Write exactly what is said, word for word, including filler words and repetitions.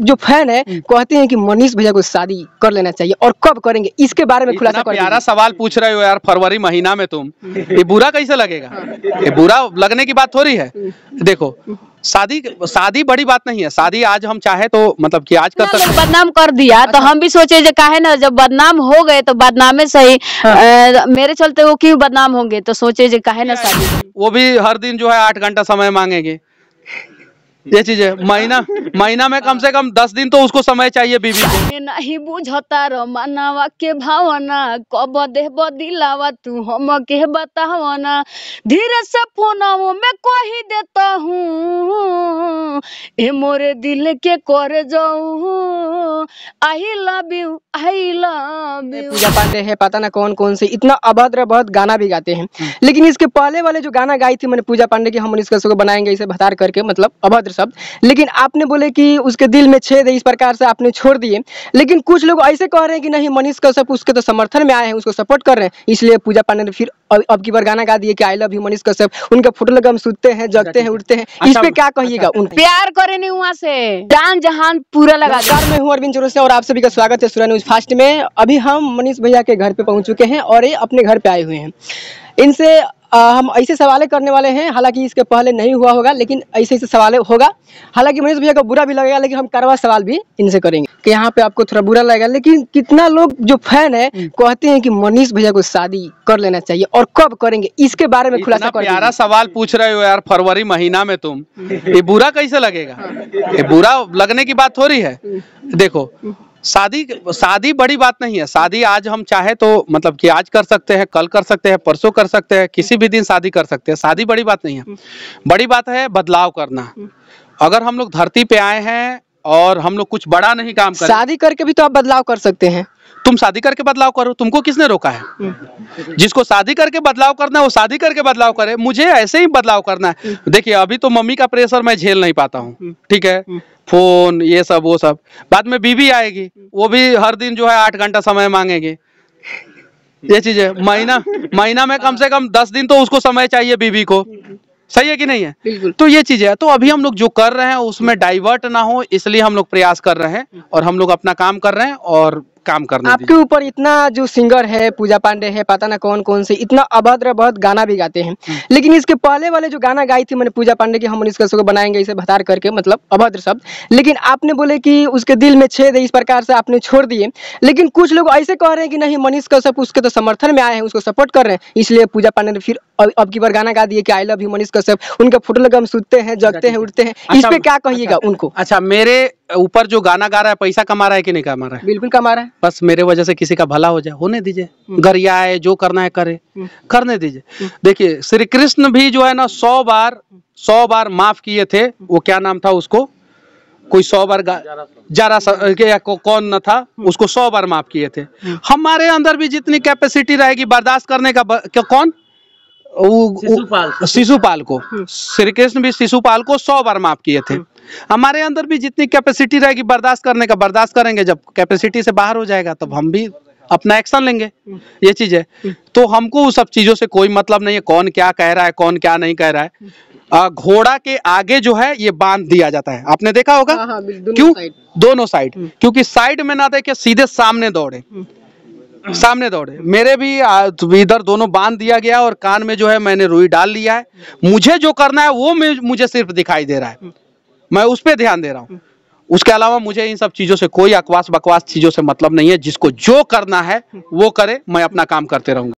जो फैन है कहते हैं कि मनीष भैया को शादी कर लेना चाहिए और कब करेंगे इसके बारे में खुलासा कर। प्यारा सवाल पूछ रहे हो यार, फरवरी महीना में तुम, ये बुरा कैसे लगेगा? ये बुरा लगने की बात थोड़ी है। देखो शादी शादी बड़ी बात नहीं है, शादी आज हम चाहे तो मतलब कि आज कर सकते। बदनाम कर दिया तो हम भी सोचे जो काहे ना, जब बदनाम हो गए तो बदनामे सही, हाँ। मेरे चलते वो क्यों बदनाम होंगे, तो सोचे जो काहे ना शादी। वो भी हर दिन जो है आठ घंटा समय मांगेंगे, ये चीज है। महीना महीना में कम से कम दस दिन तो उसको समय चाहिए बीवी को। नहीं बुझता रो मनावा के भावना, कब देव दिलावा तू हम के बतावना, धीरे से फोनवो में कही देता हूँ, ए मोरे दिल के कर जाऊँ, I love you I love you. पूजा पांडे है, पता ना कौन कौन से इतना अभद्र बहुत गाना भी गाते हैं, लेकिन इसके पहले वाले जो गाना गाई थी मैंने पूजा पांडे की, हम मनीष कश्यप को बनाएंगे इसे भतार करके, मतलब अभद्र शब्द, लेकिन आपने बोले कि उसके दिल में छेद है इस प्रकार से आपने छोड़ दिए। लेकिन कुछ लोग ऐसे कह रहे हैं कि नहीं मनीष कश्यप उसके तो समर्थन में आए हैं, उसको सपोर्ट कर रहे हैं, इसलिए पूजा पांडे ने फिर अब, अब की बार गाना गा दिए कि I love you Manish Kashyap. उनका फोटो लगा, हम सुनते हैं, जगते हैं, उठते हैं, इस पे क्या कहिएगा? प्यार करेंगे वहाँ से जान जहान पूरा लगा। मैं हूँ अरविंद चौरसिया और आप सभी का स्वागत है सूर्य न्यूज फास्ट में। अभी हम मनीष भैया के घर पे पहुंच चुके हैं और ये अपने घर पे आए हुए हैं। इनसे आ, हम ऐसे सवाल करने वाले हैं, हालांकि इसके पहले नहीं हुआ होगा, लेकिन ऐसे ऐसे सवाल होगा। हालांकि मनीष भैया को बुरा भी लगेगा, लेकिन हम करवा सवाल भी इनसे करेंगे कि यहाँ पे आपको थोड़ा बुरा लगेगा, लेकिन कितना लोग जो फैन है कहते हैं कि मनीष भैया को शादी कर लेना चाहिए और कब करेंगे इसके बारे में खुलासा कर। प्यारा सवाल पूछ रहे हो यार, फरवरी महीना में तुम, ये बुरा कैसे लगेगा? ये बुरा लगने की बात थोड़ी है। देखो शादी शादी बड़ी बात नहीं है, शादी आज हम चाहे तो मतलब कि आज कर सकते हैं, कल कर सकते हैं, परसों कर सकते हैं, किसी भी दिन शादी कर सकते हैं। शादी बड़ी बात नहीं है, बड़ी बात है बदलाव करना। अगर हम लोग धरती पे आए हैं और हम लोग कुछ बड़ा नहीं काम कर, शादी करके भी तो आप बदलाव कर सकते हैं। तुम शादी करके बदलाव करो, तुमको किसने रोका है? जिसको शादी करके बदलाव करना है वो शादी करके बदलाव करे, मुझे ऐसे ही बदलाव करना है। देखिए अभी तो मम्मी का प्रेशर मैं झेल नहीं पाता हूँ, ठीक है, फोन ये सब वो सब, बाद में बीवी आएगी, वो भी हर दिन जो है आठ घंटा समय मांगेंगे, ये चीज है। महीना महीना में कम से कम दस दिन तो उसको समय चाहिए बीवी को, सही है कि नहीं है? तो ये चीज है। तो अभी हम लोग जो कर रहे हैं उसमें डाइवर्ट ना हो, इसलिए हम लोग प्रयास कर रहे हैं और हम लोग अपना काम कर रहे हैं और काम करना। आपके ऊपर इतना जो सिंगर है पूजा पांडे है, पता ना कौन कौन से इतना अभद्र बहुत गाना भी गाते हैं, लेकिन इसके पहले वाले जो गाना गाई थी मैंने पूजा पांडे की, हम मनीष कश्यप को बनाएंगे इसे भतार करके, मतलब अभद्र शब्द, लेकिन आपने बोले कि उसके दिल में छेद है इस प्रकार से आपने छोड़ दिए। लेकिन कुछ लोग ऐसे कह रहे हैं कि नहीं मनीष कश्यप उसके तो समर्थन में आए हैं, उसको सपोर्ट कर रहे हैं, इसलिए पूजा पांडे ने फिर अब की बार गाना गा दिए कि I love you Manish Kashyap. उनका फोटो लगा, हम सुनते हैं, जगते हैं, उठते हैं, इस पे क्या कहिएगा उनको? अच्छा, मेरे ऊपर जो गाना गा रहा है पैसा कमा रहा है कि नहीं कमा रहा है? बिल्कुल कमा रहा है। बस मेरे वजह से किसी का भला हो जाए, होने दीजिए, गरिया आए जो करना है करे, करने दीजिए। देखिए श्री कृष्ण भी जो है ना सौ बार सौ बार माफ किए थे, वो क्या नाम था उसको, कोई सौ बार जरा को, कौन ना था, उसको सौ बार माफ किए थे। हमारे अंदर भी जितनी कैपेसिटी रहेगी बर्दाश्त करने का, कौन शिशुपाल को, श्री कृष्ण भी शिशुपाल को सौ बार माफ किए थे। हमारे अंदर भी जितनी कैपेसिटी रहेगी बर्दाश्त करने का बर्दाश्त करेंगे, जब कैपेसिटी से बाहर हो जाएगा तब हम भी अपना एक्शन लेंगे, ये चीज है। तो हमको उस सब चीजों से कोई मतलब नहीं है, कौन क्या कह रहा है कौन क्या नहीं कह रहा है। घोड़ा के आगे जो है ये बांध दिया जाता है, आपने देखा होगा, क्यों? दोनों साइड, क्योंकि साइड में ना देखे सीधे सामने दौड़े, सामने दौड़े। मेरे भी इधर दोनों बांध दिया गया और कान में जो है मैंने रुई डाल लिया है। मुझे जो करना है वो मुझे सिर्फ दिखाई दे रहा है, मैं उस पे ध्यान दे रहा हूँ, उसके अलावा मुझे इन सब चीजों से कोई अकवास बकवास चीजों से मतलब नहीं है। जिसको जो करना है वो करे, मैं अपना काम करते रहूंगा।